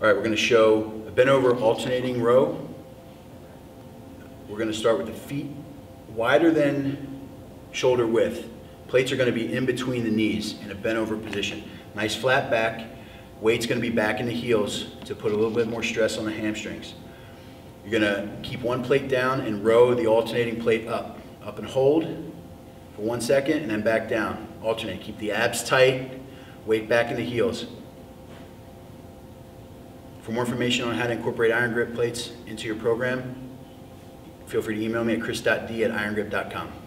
All right, we're going to show a bent over alternating row. We're going to start with the feet wider than shoulder width. Plates are going to be in between the knees in a bent over position. Nice flat back. Weight's going to be back in the heels to put a little bit more stress on the hamstrings. You're going to keep one plate down and row the alternating plate up. Up and hold for 1 second and then back down. Alternate. Keep the abs tight. Weight back in the heels. For more information on how to incorporate iron grip plates into your program, feel free to email me at chris.d@irongrip.com.